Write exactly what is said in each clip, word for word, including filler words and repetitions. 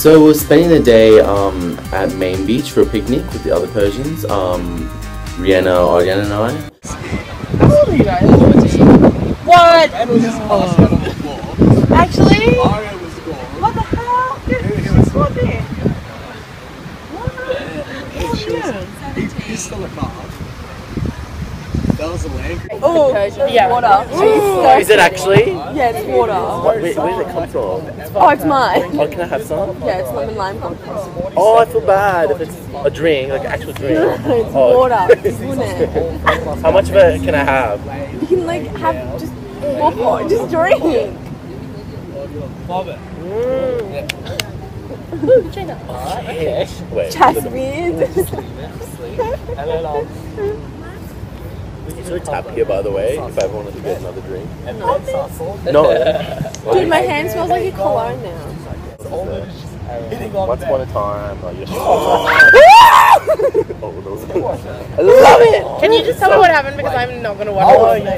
So we're spending the day um, at Main Beach for a picnic with the other Persians, um, Rihanna, Ariana and I. What? No. Actually? What the hell? She's not there. What? He's still a car. That was a land. Oh, yeah. Water. Ooh. Is it actually? Yeah, it's water. What, where, where did it come from? Oh, it's mine. Oh, can I have some? Yeah, it's lemon lime vodka. Oh, I feel bad if it's a drink, like an actual drink. No, it's oh. water, isn't it? How much of it can I have? You can like have just more pot, just drink. Love it. Mm. China. Jasmine. Hello. Is there a tap here, by the way, if I wanted to get another drink? No. Dude, my hand smells like a cologne now. Once upon a time. Like, I love it! Can you just tell me what happened, because I'm not going to watch it.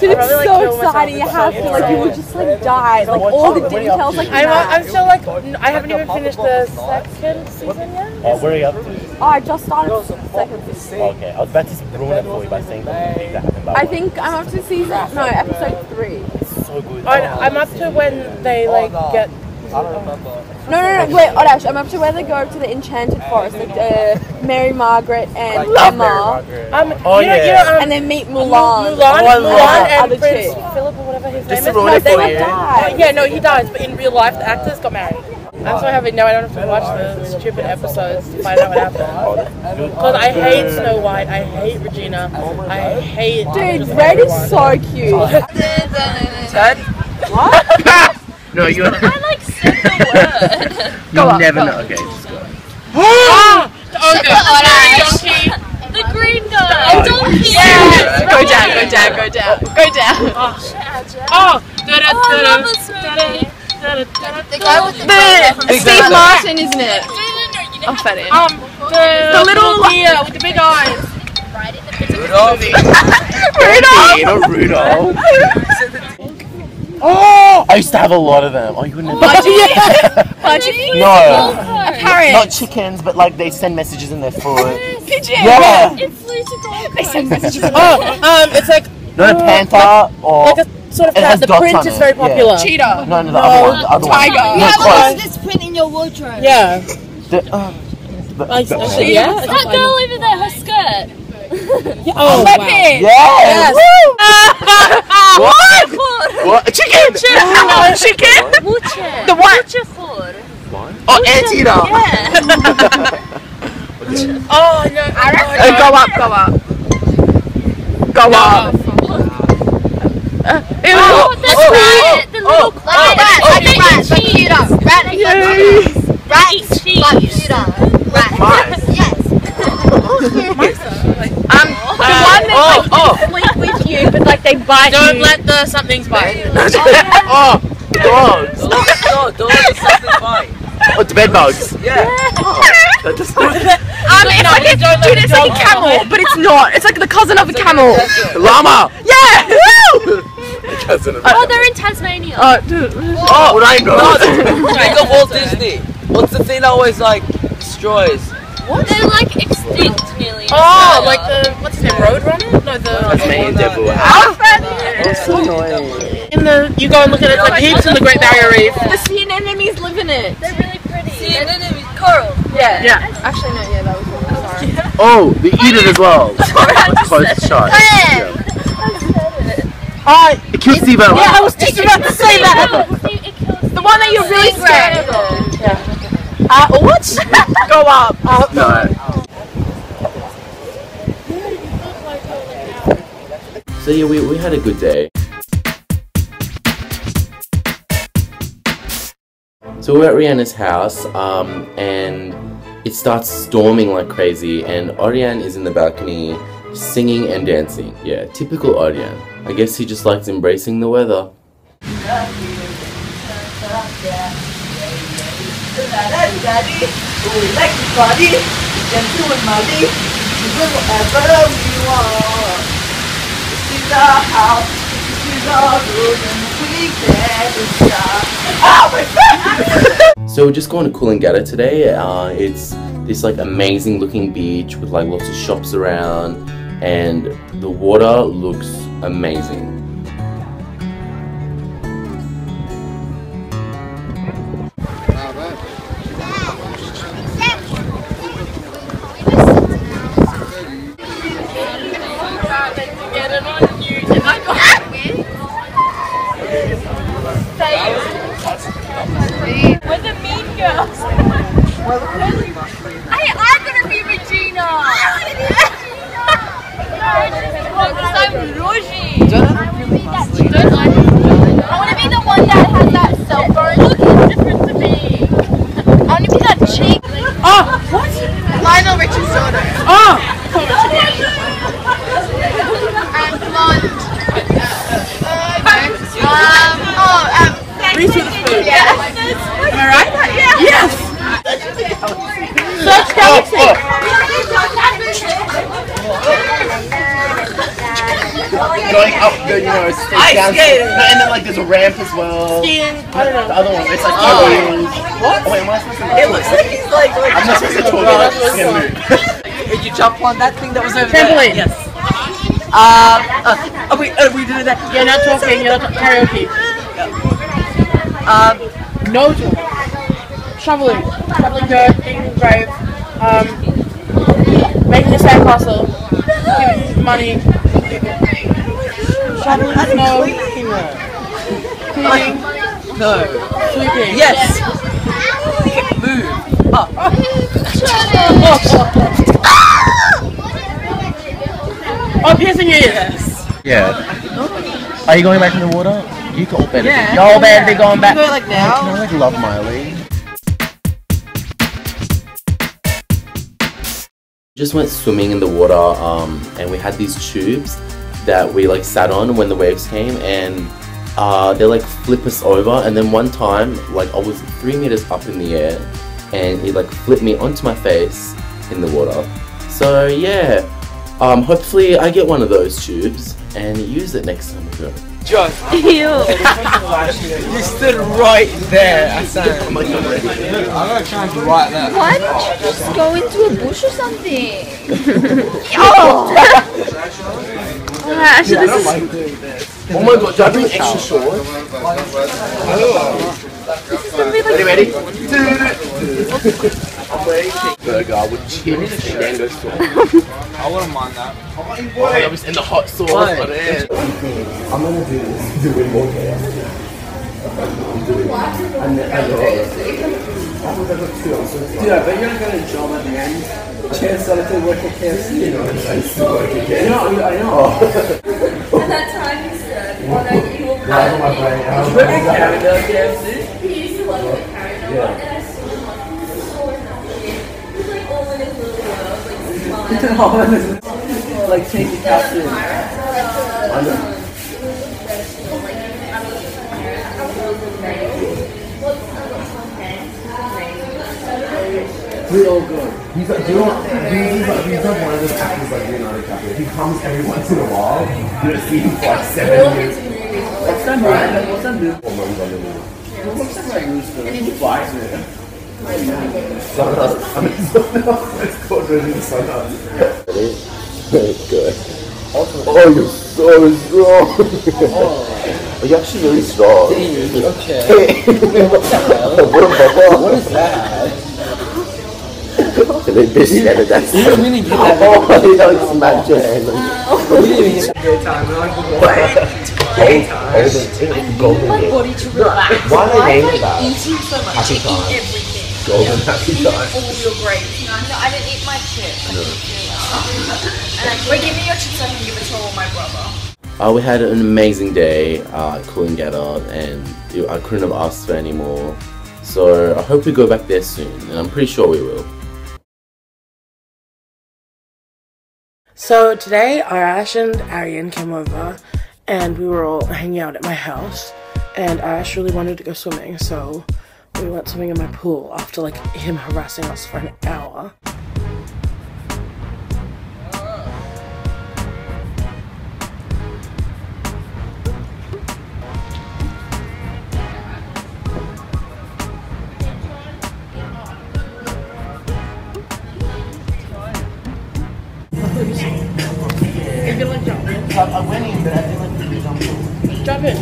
Dude, it's so exciting. You have to, like, you would just, like, die. Like, all the details, like, I'm, I'm still, like, I haven't even finished the second season yet. Oh, where are you up to? Oh, I just started second season. Okay, I was about to ruin it for you by saying something that happened. I think I'm up to season, no, episode three. It's so good. Oh, no, I'm up to when they like get. I don't remember. No, no, no, wait, Arash, I'm up to where they go to the Enchanted Forest, like uh, Mary Margaret and Emma. Um, oh, you know, yeah. You know, um, and then meet Mulan. Mulan, Mulan, Mulan and Prince Philip or whatever his just name is. No, they would die. Yeah, no, he dies, but in real life, the actors got married. I'm so happy now I don't have to watch the stupid episodes to find out what happened. Because I hate Snow White, I hate Regina, I hate... Dude, Red is so cute. Ted? What? No, you... I like said the word. Go up, never know. Okay, just go. Oh, the the green guy! The donkey! Yes! Go down, go down, go down, go down. Oh! Oh, the guy with the Steve guy. Martin, isn't it? No, no, no, you know, oh, fat um, the, the little deer with the big eyes. Right in the middle of the movie. Rudolph! Rudolph! Rudolph! Oh! I used to have a lot of them. Oh, you wouldn't have... Budgie? No. A parrot. Not chickens, but like they send messages in their food. Pigeon! Yeah! It's Lucy. They send messages in their food. Oh, um, it's like... No, panther or... Sort of that. The print is very popular. Yeah. Cheetah. No, no, the no, other one. The other tiger. One. You no, have a lot of this print in your wardrobe. Yeah. The, uh, the, the, actually, yeah. That, that girl over there, her skirt. Yeah. Oh, oh wow. Yes. Yes. Woo. What? What? A chicken. Chicken. Oh, chicken. Vulture. The what? Vulture food. What? Oh, anteater. Yeah. Oh no. Oh, go up. Go up. Go up. Uh, it oh, was, oh, oh, the oh, rat! Oh, the little oh, rat! Rat! Like rat! Like cheetah! Rat! Like cheetah! Rat! Rat! Yes! Um, the uh, one that oh, like oh. sleep with you, but like they bite Don't you. Don't let the somethings bite. Oh, dogs! No, dogs and something bite. Oh, the bed bugs. Yeah. Um, it's like a, dude, it's like a camel, but it's not. It's like the cousin of a camel. Llama. Yeah. The cousin of. Oh, they're in Tasmania. Uh, dude. Oh, what I know. Think of Walt Disney. What's the thing that always like destroys? What? They're like extinct nearly. Oh, like the what's his name? Roadrunner? No, the Tasmanian devil. In the you go and look at it. It's like heaps in the Great Barrier Reef. The sea anemones live in it. They're really pretty. Sea anemones, coral. Yeah. Yeah. Actually, no. Yeah, that was one. Sorry. Oh, they eat it as well. Close shot. I it kills zebra. Yeah, I was just about to say that. The one that you're really scared of. Yeah. Uh, what? Go up. Up. No. So yeah, we we had a good day. So we're at Rihanna's house, um, and it starts storming like crazy, and Arian is in the balcony singing and dancing. Yeah, typical Arian. I guess he just likes embracing the weather. So we're just going to Coolangatta today. Uh, it's this like amazing looking beach with like lots of shops around, and the water looks amazing. Going up the, you know, ice down, and then like there's a ramp as well. Skiing. I don't know. The other one, it's like oh. What? Oh, wait, am I supposed to? It looks like he's like. like I'm not supposed to talk about it. Did you jump on that thing that was over trampoline. There? Trampoline. Yes. Uh, uh, oh wait, are we doing that? You're not talking. You're not karaoke. Yeah. Um, no joke. Shoveling, shoveling dirt, digging graves, um, making a sandcastle, giving money. Shoveling snow, cleaning, cleaning, no, sweeping, yes, move, up, oh, piercing your ears, yeah, are you going back in the water? You go better, yeah. Y'all better be going back, you can go like now, can I like love Miley? Just went swimming in the water, um, and we had these tubes that we like sat on when the waves came, and uh, they like flip us over. And then one time, like I was three meters up in the air, and it like flipped me onto my face in the water. So yeah, um, hopefully I get one of those tubes and use it next time we go. Josh, you stood right there. I'm like, I'm trying to right there. Why don't you just go into a bush or something? Oh! Alright, actually, this is. Oh my god, do I bring extra shorts? Are you ready? Burger with chips and mango sauce. I wouldn't mind that. I was in the hot sauce. I'm gonna do this. Do it more chaos. Yeah, but you're not gonna jump at the end. Chance that I could work at K F C, you know, I used to work at K F C. I know, I know. At that time, he said, when I, he will come to me. Did you work at Canada at K F C? He used to work at Canada, and I saw him, like, he was so happy. He was, like, all in his little world, like, smiling. All in his little world. Like, taking captain. I know. We all good. He's like, you know, he's like, he's like one of those actors like LeonardoDiCaprio. He comes every once in a while. You don't see him for like seven years. What's that movie? What's that movie? Oh my god, no. What's that movie? He flies there. Sunhouse. I mean, Sunhouse. It's called really Sunhouse. That's good. Oh, you're so strong. Oh, you're actually really strong. Okay. What the hell? What is that? They bitched at it, that's it. We didn't get that. Oh, they like smacked your hand. We didn't even get that time. We're like, what? Daytime. I need my body to relax. Why am I eating so much? I eat everything. Golden happy time. I eat all your gravy. No, I didn't eat my chips. Wait, give me your chips. I can give it to all my brother. We had an amazing day at Coolangatta, and I couldn't have asked for any more. So I hope we go back there soon, and I'm pretty sure we will. So today, Arash and Arian came over, and we were all hanging out at my house, and Arash really wanted to go swimming, so we went swimming in my pool after like him harassing us for an hour. I went in, but I didn't let you jump in. Jump in.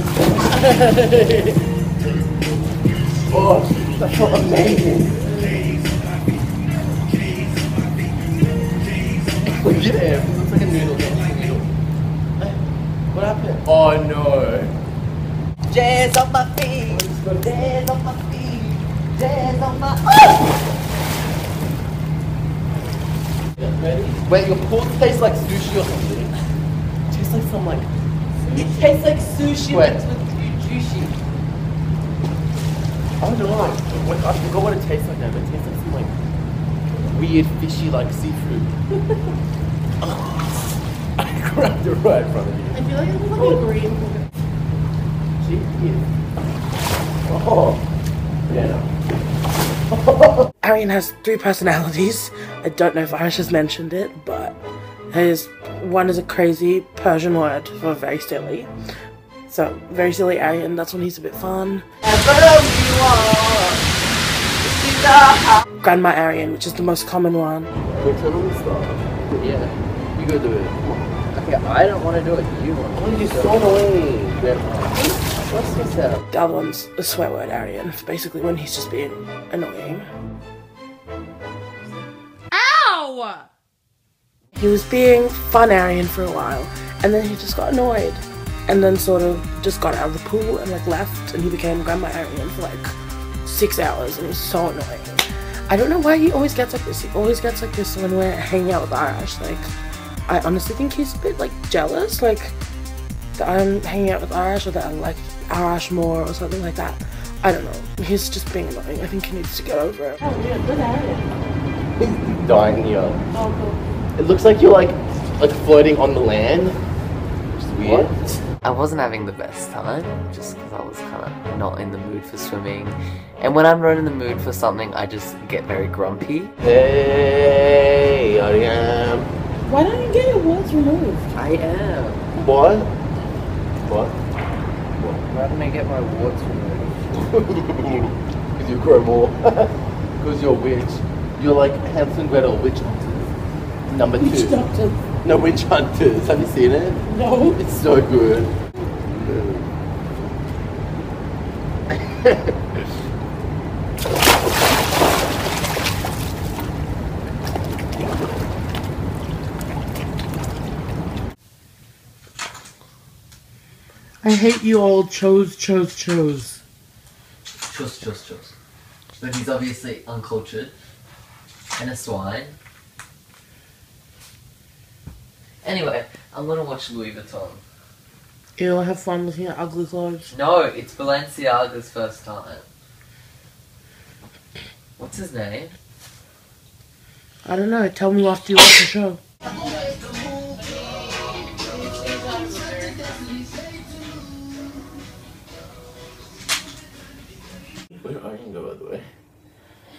Oh, that felt amazing. Look at it. It looks like a noodle. What happened? Oh no. Jazz on my feet. Jazz on my feet. Jazz on my. Oh! Ready? Wait, your pool tastes like sushi or something. It tastes like some like. Sushi. It tastes like sushi mixed with juicy. I don't know. Like, I forgot what it tastes like now, but it tastes like some like. Weird fishy like seafood. Oh, I grabbed it right in front of you. I feel like it's like a green. She is. Oh, yeah. Arian has three personalities. I don't know if Arash has mentioned it, but his one is a crazy Persian word for very silly. So very silly Arian. That's when he's a bit fun. Grandma Arian, which is the most common one. We're totally stopped. Yeah, you go do it. Okay, I don't want to do it, you want to do it. Oh, you're so annoying, Grandma. What's this up? The other one's a swear word Arian. It's basically when he's just being annoying. Ow! He was being fun Arian for a while, and then he just got annoyed. And then sort of just got out of the pool and like left, and he became Grandma Arian for like six hours, and it was so annoying. I don't know why he always gets like this. He always gets like this when we're hanging out with Arash. Like, I honestly think he's a bit like jealous, like that I'm hanging out with Arash or that I like Arash more or something like that. I don't know. He's just being annoying. I think he needs to get over it. Oh, yeah, good at it. He's dying here. Oh, cool. It looks like you're like like floating on the land. Which is weird. What? I wasn't having the best time, just because I was kind of not in the mood for swimming. And when I'm not in the mood for something, I just get very grumpy. Hey, I am. Why don't you get your words removed? I am. What? What? What? Why don't I get my words removed? Because you grow more. Because you're a witch. You're like Hansel and Gretel, witch hunters. Number witch two. Witch doctor. No, Witch Hunters. Have you seen it? No. It's so good. I hate you all. Chose, chose, chose. Chose, chose, chose. But he's obviously uncultured and a swine. Anyway, I'm gonna watch Louis Vuitton. Ew, I have fun looking at ugly clothes. No, it's Balenciaga's first time. What's his name? I don't know, tell me after you watch the show. Where are you going, by the way?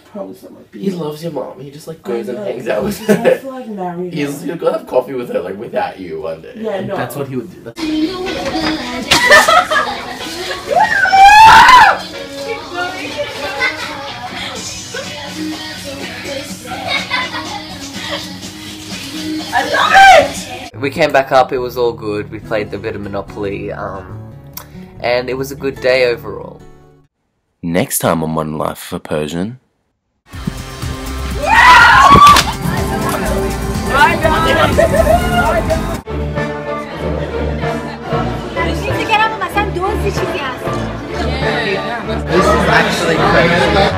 Probably somewhere. He loves your mom. He just like goes and hangs out with her. He's like married. He's gonna have coffee with her, like without you one day. Yeah, no. That's what he would do. That's I love it. We came back up. It was all good. We played a bit of Monopoly, um, and it was a good day overall. Next time on Modern Life for Persian. I need to get up with my son doing sushi. This is actually crazy.